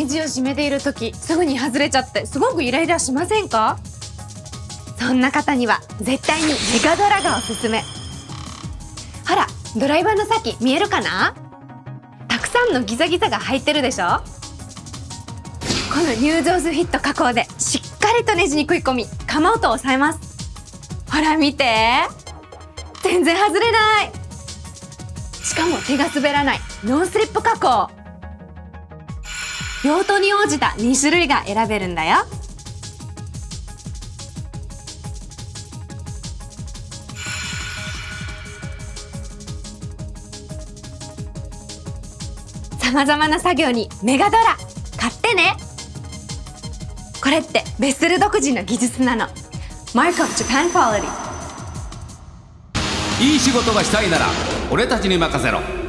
ページを締めている時すぐに外れちゃってすごくイライラしませんか？そんな方には絶対にメガドラがおすすめ。ほら、ドライバーの先見えるかな？たくさんのギザギザが入ってるでしょ。このニュージョーズフィット加工でしっかりとネジに食い込み釜音を抑えます。ほら見て、全然外れない。しかも手が滑らないノンスリップ加工。用途に応じた2種類が選べるんだよ。さまざまな作業にメガドラ買ってね。これってベッセル独自の技術なの。マークオブジャパンクオリティ。いい仕事がしたいなら俺たちに任せろ。